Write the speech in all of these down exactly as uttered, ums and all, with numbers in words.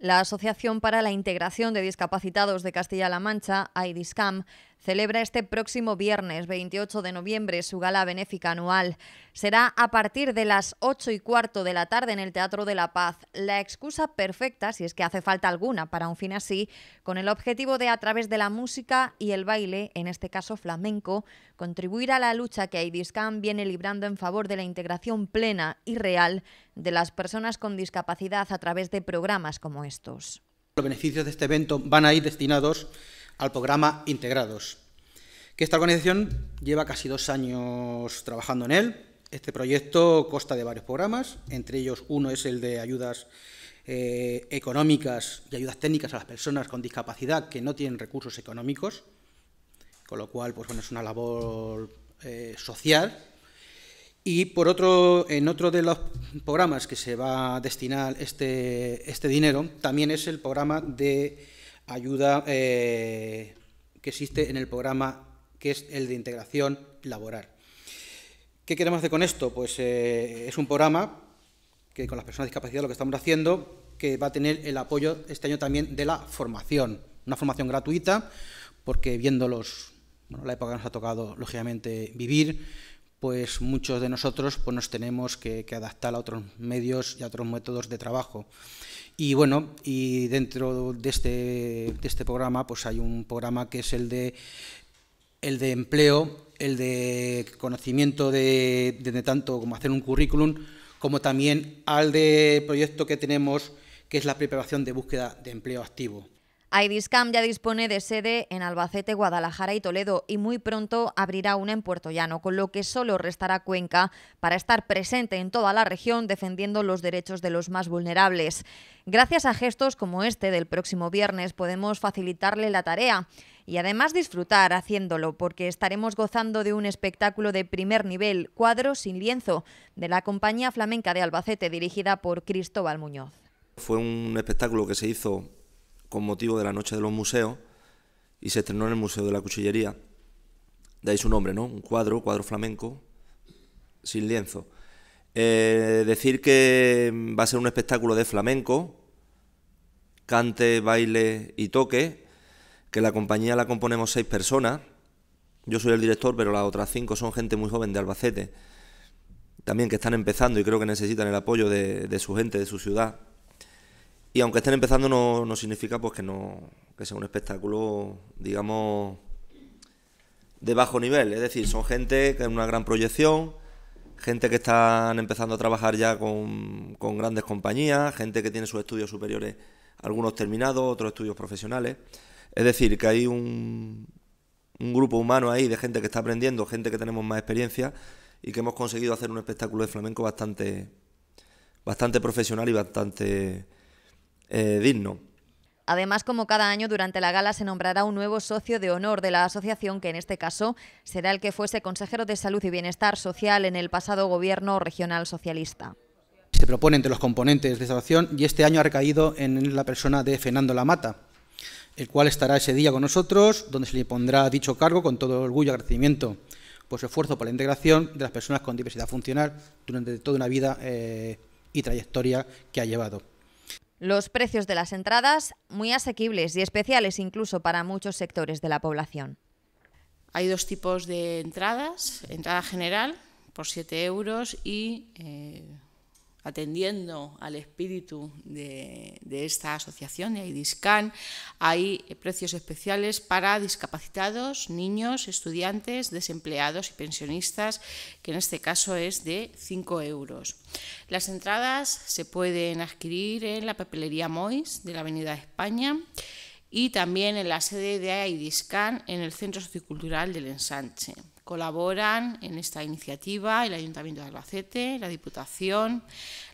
La Asociación para la Integración de Discapacitados de Castilla-la Mancha, AIDISCAM, celebra este próximo viernes veintiocho de noviembre su gala benéfica anual. Será a partir de las ocho y cuarto de la tarde en el Teatro de la Paz, la excusa perfecta, si es que hace falta alguna para un fin así, con el objetivo de, a través de la música y el baile, en este caso flamenco, contribuir a la lucha que AIDISCAM viene librando en favor de la integración plena y real de las personas con discapacidad a través de programas como estos. Los beneficios de este evento van a ir destinados al programa Integrados, que esta organización lleva casi dos años trabajando en él. Este proyecto consta de varios programas, entre ellos uno es el de ayudas eh, económicas y ayudas técnicas a las personas con discapacidad que no tienen recursos económicos, con lo cual pues, bueno, es una labor eh, social. Y por otro, en otro de los programas que se va a destinar este, este dinero también es el programa de ayuda eh, que existe en el programa, que es el de integración laboral. ¿Qué queremos hacer con esto? Pues eh, es un programa que con las personas discapacitadas lo que estamos haciendo, que va a tener el apoyo este año también de la formación, una formación gratuita, porque viendo los, bueno, la época que nos ha tocado, lógicamente, vivir, pues muchos de nosotros pues, nos tenemos que, que adaptar a otros medios y a otros métodos de trabajo. Y bueno, y dentro de este, de este programa pues hay un programa que es el de, el de empleo, el de conocimiento de, de, de tanto como hacer un currículum, como también al de proyecto que tenemos, que es la preparación de búsqueda de empleo activo. AIDISCAM ya dispone de sede en Albacete, Guadalajara y Toledo y muy pronto abrirá una en Puerto Llano, con lo que solo restará Cuenca para estar presente en toda la región defendiendo los derechos de los más vulnerables. Gracias a gestos como este del próximo viernes podemos facilitarle la tarea y además disfrutar haciéndolo, porque estaremos gozando de un espectáculo de primer nivel, Cuadro sin lienzo, de la Compañía Flamenca de Albacete, dirigida por Cristóbal Muñoz. Fue un espectáculo que se hizo con motivo de la Noche de los Museos y se estrenó en el Museo de la Cuchillería. De ahí su nombre, ¿no? Un cuadro, cuadro flamenco, sin lienzo. Eh, decir que va a ser un espectáculo de flamenco, cante, baile y toque, que la compañía la componemos seis personas. Yo soy el director, pero las otras cinco son gente muy joven de Albacete, también que están empezando y creo que necesitan el apoyo de, de su gente, de su ciudad. Y aunque estén empezando no, no significa pues que no que sea un espectáculo, digamos, de bajo nivel. Es decir, son gente que tiene una gran proyección, gente que están empezando a trabajar ya con, con grandes compañías, gente que tiene sus estudios superiores, algunos terminados, otros estudios profesionales. Es decir, que hay un, un grupo humano ahí de gente que está aprendiendo, gente que tenemos más experiencia y que hemos conseguido hacer un espectáculo de flamenco bastante, bastante profesional y bastante Eh, digno. Además, como cada año, durante la gala se nombrará un nuevo socio de honor de la asociación, que en este caso será el que fuese consejero de Salud y Bienestar Social en el pasado gobierno regional socialista. Se propone entre los componentes de esta asociación y este año ha recaído en la persona de Fernando Lamata, el cual estará ese día con nosotros, donde se le pondrá dicho cargo con todo orgullo y agradecimiento por su esfuerzo por la integración de las personas con diversidad funcional durante toda una vida eh, y trayectoria que ha llevado. Los precios de las entradas muy asequibles y especiales incluso para muchos sectores de la población. Hay dos tipos de entradas, entrada general por siete euros y eh, atendiendo al espíritu de, de esta asociación, de AIDISCAM, hay precios especiales para discapacitados, niños, estudiantes, desempleados y pensionistas, que en este caso es de cinco euros. Las entradas se pueden adquirir en la papelería Mois de la Avenida de España y también en la sede de AIDISCAM en el Centro Sociocultural del Ensanche. Colaboran en esta iniciativa el Ayuntamiento de Albacete, la Diputación,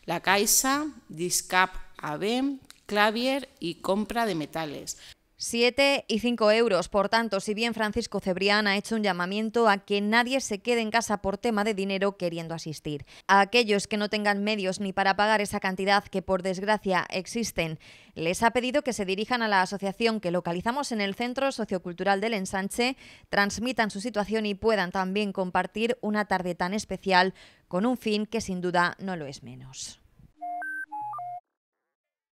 la Caixa, Discap A B, Clavier y Compra de Metales. siete y cinco euros, por tanto, si bien Francisco Cebrián ha hecho un llamamiento a que nadie se quede en casa por tema de dinero queriendo asistir. A aquellos que no tengan medios ni para pagar esa cantidad que por desgracia existen, les ha pedido que se dirijan a la asociación que localizamos en el Centro Sociocultural del Ensanche, transmitan su situación y puedan también compartir una tarde tan especial con un fin que sin duda no lo es menos.